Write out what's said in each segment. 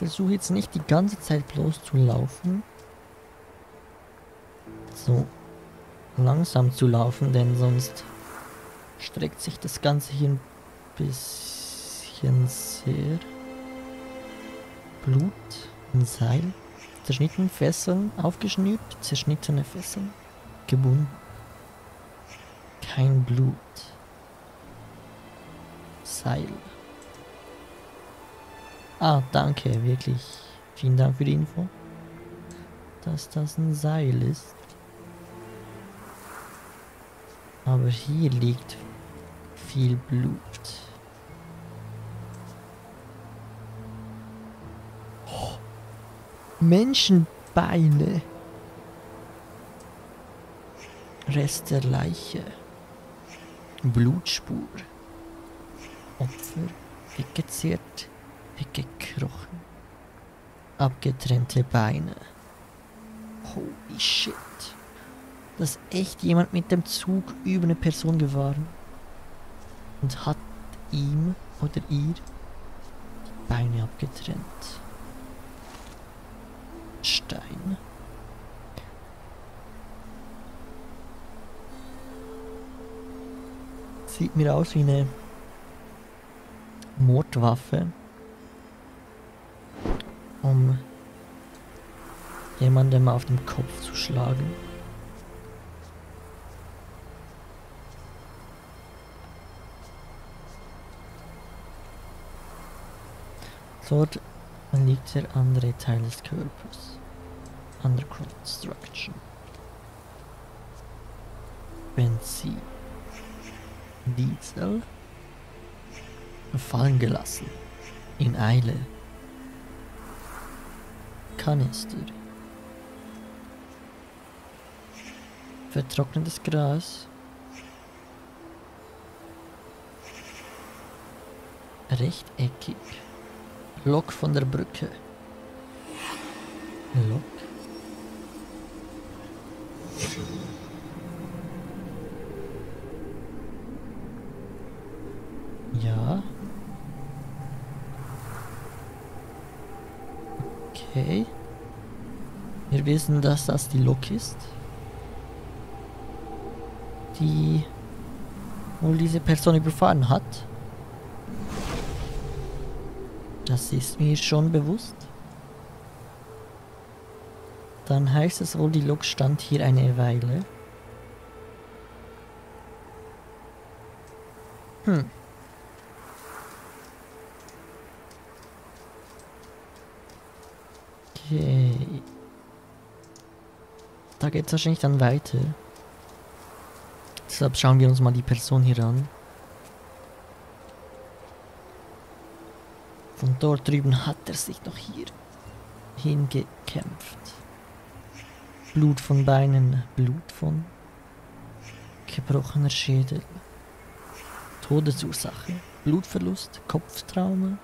Versuche jetzt nicht die ganze Zeit bloß zu laufen. So langsam zu laufen, denn sonst streckt sich das Ganze hier ein bisschen sehr. Blut, ein Seil, zerschnittene Fesseln, aufgeschnürt, zerschnittene Fesseln, gebunden. Kein Blut. Seil. Ah, danke, wirklich. Vielen Dank für die Info, dass das ein Seil ist. Aber hier liegt viel Blut. Oh, Menschenbeine. Rest der Leiche. Blutspur. Opfer. Weggezehrt. Weggekrochen. Abgetrennte Beine. Holy shit. Dass echt jemand mit dem Zug über eine Person gefahren und hat ihm oder ihr die Beine abgetrennt. Stein. Sieht mir aus wie eine Mordwaffe, um jemandem auf den Kopf zu schlagen. Dort liegt der andere Teil des Körpers. Under Construction. Benzin. Diesel. Fallen gelassen. In Eile. Kanister. Vertrocknetes Gras. Rechteckig. Lok von der Brücke. Lok. Ja. Okay. Wir wissen, dass das die Lok ist, die wohl diese Person überfahren hat. Das ist mir schon bewusst. Dann heißt es wohl, die Lok stand hier eine Weile. Hm. Okay. Da geht es wahrscheinlich dann weiter. Deshalb schauen wir uns mal die Person hier an. Von dort drüben hat er sich noch hier hingekämpft. Blut von Beinen, Blut von gebrochener Schädel. Todesursache, Blutverlust, Kopftrauma.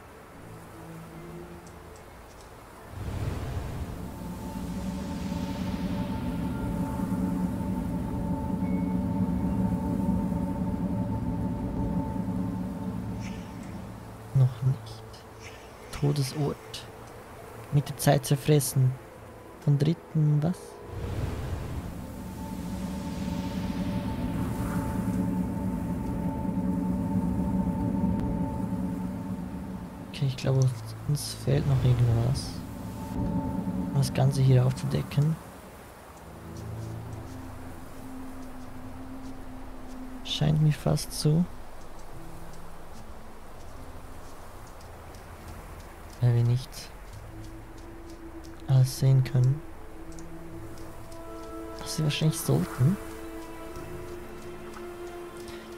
Noch nicht. Todesort. Mit der Zeit zerfressen. Von Dritten, was? Okay, ich glaube, uns fehlt noch irgendwas, um das Ganze hier aufzudecken. Scheint mir fast so. Weil wir nicht alles sehen können, was wir wahrscheinlich sollten.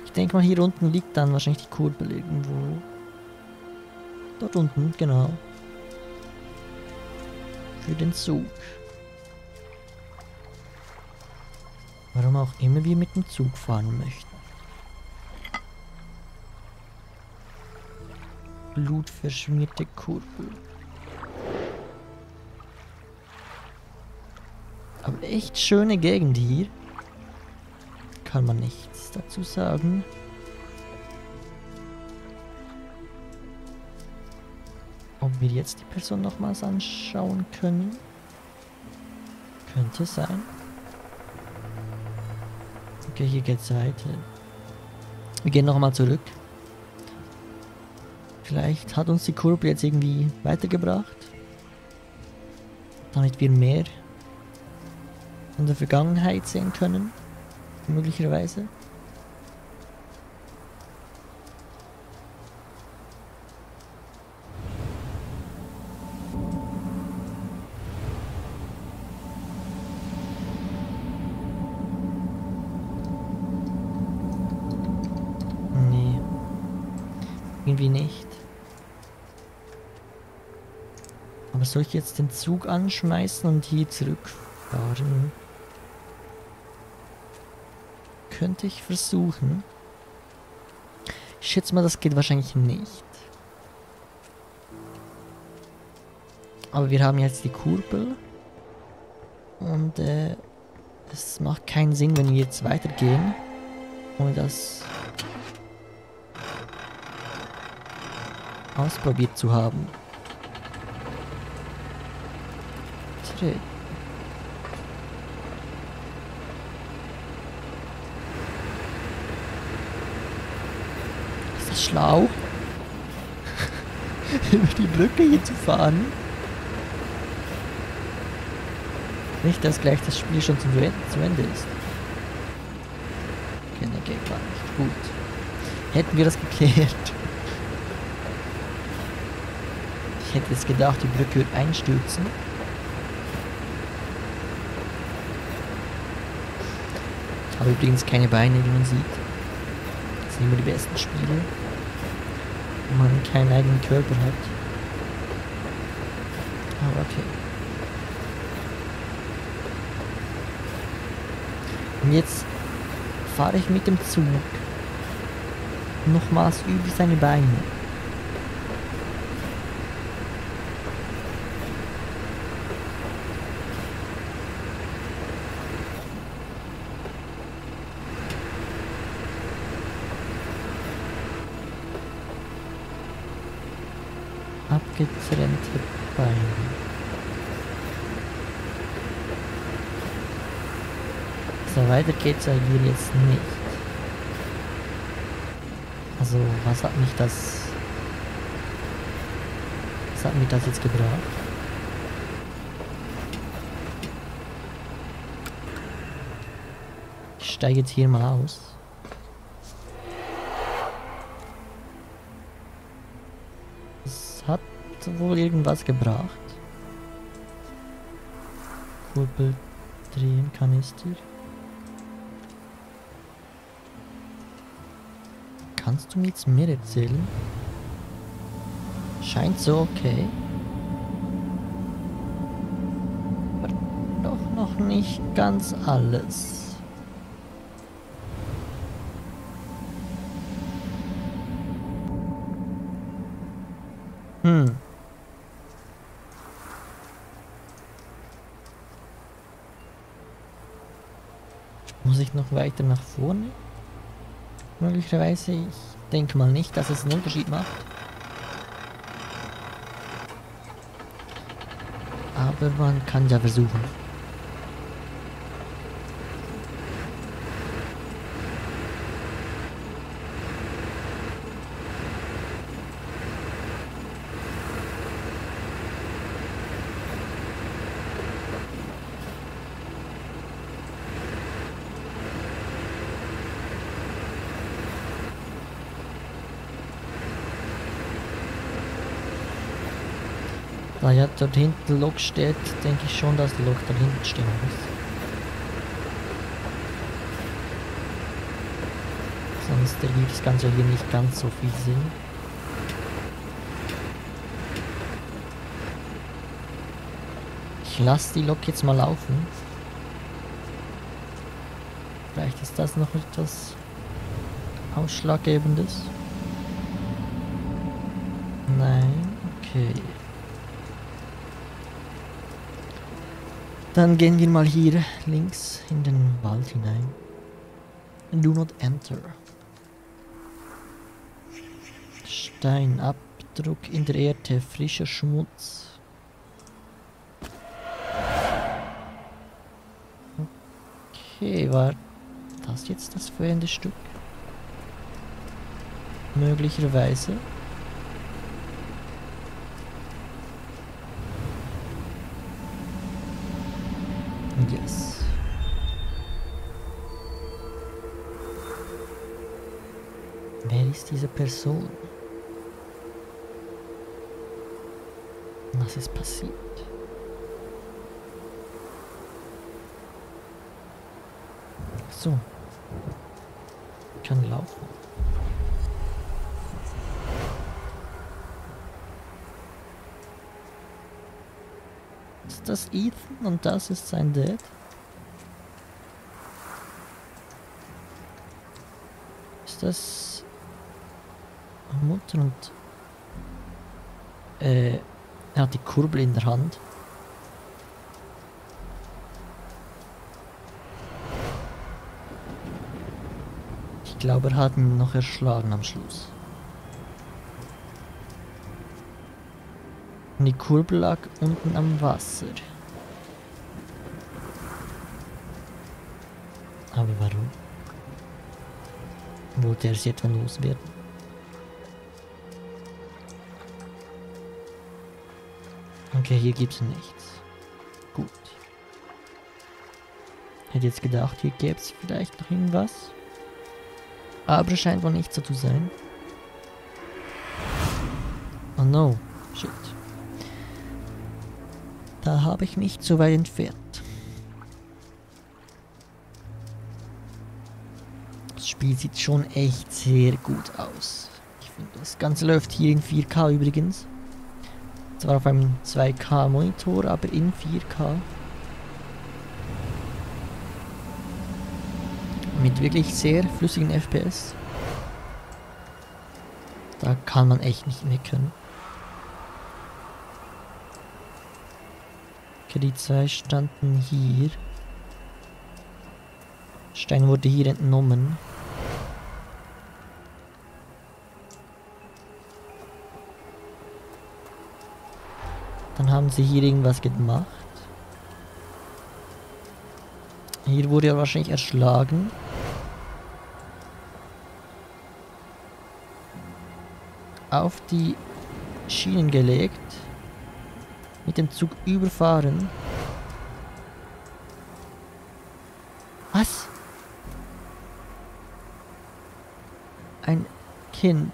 Ich denke mal, hier unten liegt dann wahrscheinlich die Kurbel irgendwo. Dort unten, genau. Für den Zug. Warum auch immer wir mit dem Zug fahren möchten. Blutverschmierte Kurbel. Aber echt schöne Gegend hier. Kann man nichts dazu sagen. wir jetzt die Person nochmals anschauen können. Könnte sein. Okay, hier geht's weiter. Wir gehen nochmal zurück. Vielleicht hat uns die Kurve jetzt irgendwie weitergebracht. Damit wir mehr in der Vergangenheit sehen können. Möglicherweise. Nee. Irgendwie nicht. Aber soll ich jetzt den Zug anschmeißen und hier zurückfahren? Könnte ich versuchen. Ich schätze mal, das geht wahrscheinlich nicht. Aber wir haben jetzt die Kurbel. Und es macht keinen Sinn, wenn wir jetzt weitergehen. Ohne das ausprobiert zu haben. Trick. Schlau, über die Brücke hier zu fahren. Nicht, dass gleich das Spiel schon zu Ende ist. Okay, ne, geht gar nicht. Gut. Hätten wir das geklärt. Ich hätte jetzt gedacht, die Brücke wird einstürzen. Ich habe übrigens keine Beine, wie man sieht. Das sind immer die besten Spiele. Wenn man keinen eigenen Körper hat. Aber okay. Und jetzt fahre ich mit dem Zug nochmals über seine Beine. Abgetrennte Beine. So, weiter geht's eigentlich jetzt nicht. Also, was hat mich das jetzt gebracht? Ich steige jetzt hier mal aus. Hat wohl irgendwas gebracht. Kurbel drehen, Kanister. Kannst du mir jetzt mehr erzählen? Scheint so okay. Aber doch noch nicht ganz alles. Muss ich noch weiter nach vorne? Möglicherweise, ich denke mal nicht, dass es einen Unterschied macht. Aber man kann ja versuchen. Da ja dort hinten Lok steht, denke ich schon, dass die Lok da hinten stehen muss. Sonst ergibt das Ganze hier nicht ganz so viel Sinn. Ich lasse die Lok jetzt mal laufen. Vielleicht ist das noch etwas Ausschlaggebendes. Nein, okay. Dann gehen wir mal hier links in den Wald hinein. Do not enter. Stein ab, Abdruck in der Erde, frischer Schmutz. Okay, war das jetzt das fehlende Stück? Möglicherweise. Yes. Wer ist diese Person? Was ist passiert? So, ich kann laufen. Ist das Ethan und das ist sein Dad? Ist das Mutter und er hat die Kurbel in der Hand. Ich glaube, er hat ihn noch erschlagen am Schluss. Und die Kurbel lag unten am Wasser. Aber warum? Wollte er sie etwa loswerden? Okay, hier gibt's nichts. Gut. Hätte jetzt gedacht, hier gäbe es vielleicht noch irgendwas. Aber scheint wohl nicht so zu sein. Oh no, shit. Da habe ich mich zu weit entfernt. Das Spiel sieht schon echt sehr gut aus. Ich finde, das Ganze läuft hier in 4K übrigens. Zwar auf einem 2K Monitor, aber in 4K. Mit wirklich sehr flüssigen FPS. Da kann man echt nicht meckern. Okay, die zwei standen hier. Stein wurde hier entnommen. Dann haben sie hier irgendwas gemacht. Hier wurde er wahrscheinlich erschlagen. Auf die Schienen gelegt, mit dem Zug überfahren. Was? Ein Kind.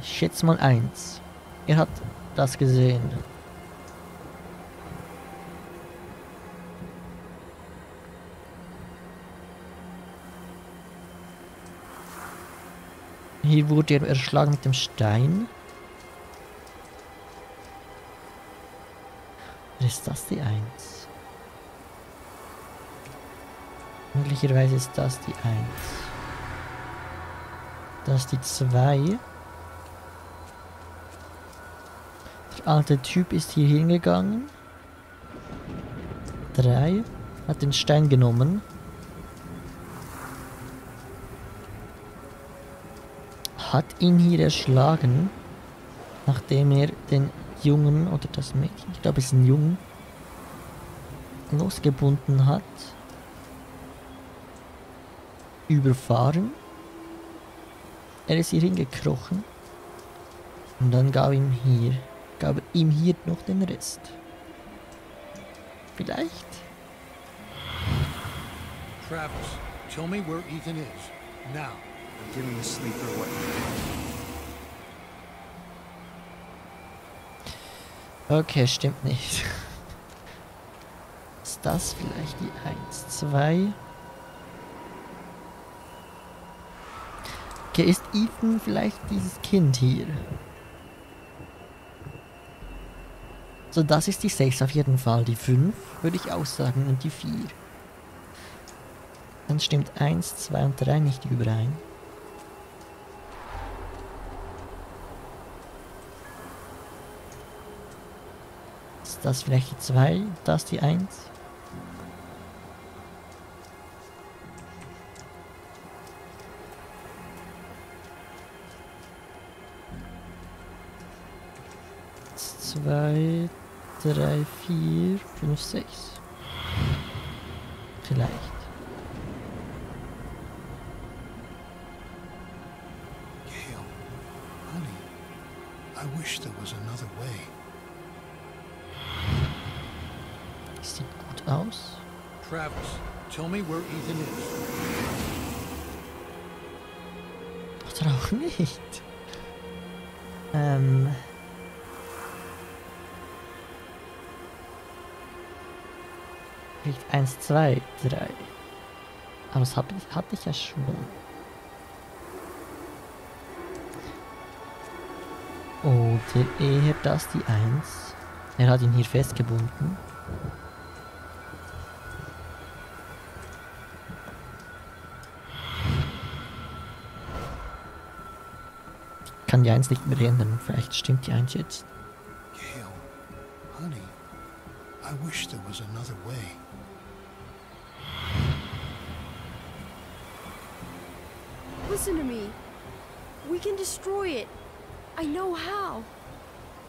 Ich schätze mal 1. Er hat das gesehen. Hier wurde er erschlagen mit dem Stein. Oder ist das die 1? Möglicherweise ist das die 1. Das ist die 2. Der alte Typ ist hier hingegangen. 3. Hat den Stein genommen. Hat ihn hier erschlagen, nachdem er den Jungen oder das Mädchen, ich glaube es ist ein Jungen, losgebunden hat, überfahren. Er ist hier hingekrochen und dann gab ihm hier noch den Rest. Vielleicht? Travis, tell me where Ethan is, now. I'm giving the sleeper away. Okay, stimmt nicht. Ist das vielleicht die 1, 2? Okay, ist Ethan vielleicht dieses Kind hier? So, das ist die 6 auf jeden Fall. Die 5 würde ich aussagen und die 4. Dann stimmt 1, 2 und 3 nicht überein. Ist das Fläche 2? Das die 1? Das 2, 3, 4, 5, 6. Vielleicht. Das sieht gut aus. Travis, tell me where Ethan is. Oder auch nicht. Vielleicht 1, 2, 3. Aber das hatte ich ja schon. Oder eher das die 1. Er hat ihn hier festgebunden. Ich kann die 1 nicht mehr ändern. Vielleicht stimmt die 1 jetzt. Gail, honey, I wish there was another way. Listen to me. We can destroy it. I know how.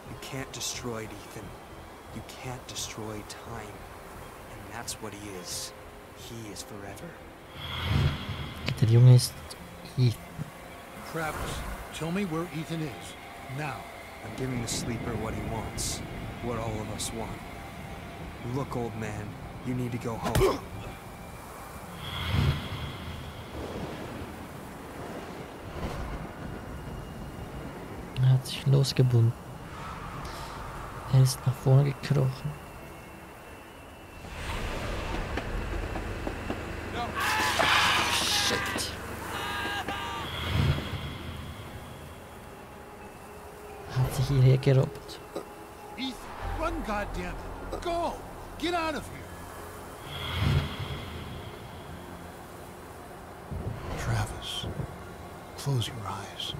You can't destroy it, Ethan. You can't destroy time. And that's what he is. He is forever. Der Junge ist Ethan. Travis, tell me where Ethan is. Now. I'm giving the sleeper what he wants. What all of us want. Look, old man, you need to go home. Hat sich losgebunden. Er ist nach vorne gekrochen. Shit. Hat sich hierher gerobbt. Ethan, run, goddamn it. Go. Get out of here. Travis, close your eyes.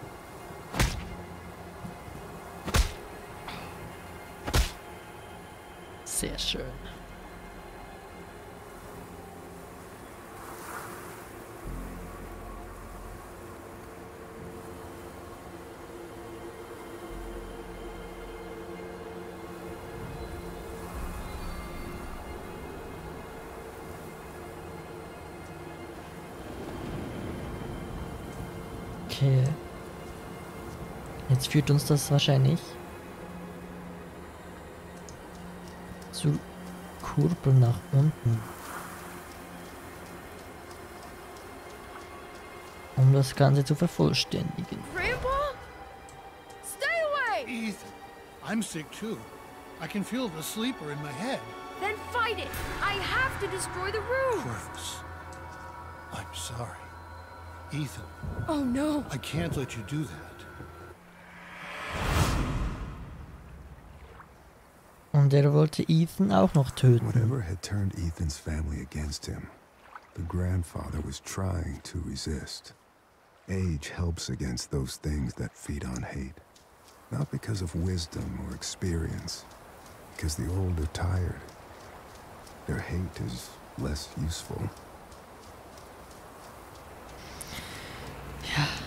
Sehr schön. Okay. Jetzt führt uns das wahrscheinlich zur Kurbel nach unten, um das Ganze zu vervollständigen. Grandpa? Stay away! Ethan, I'm sick too. I can feel the sleeper in my head. Then fight it! I have to destroy the room! Travis, I'm sorry. Ethan. Oh no! I can't let you do that. Und er wollte Ethan auch noch töten. Whatever had turned Ethan's family against him, the grandfather was trying to resist. Age helps against those things that feed on hate, not because of wisdom or experience, because the old are tired. Their hate is less useful. Ja.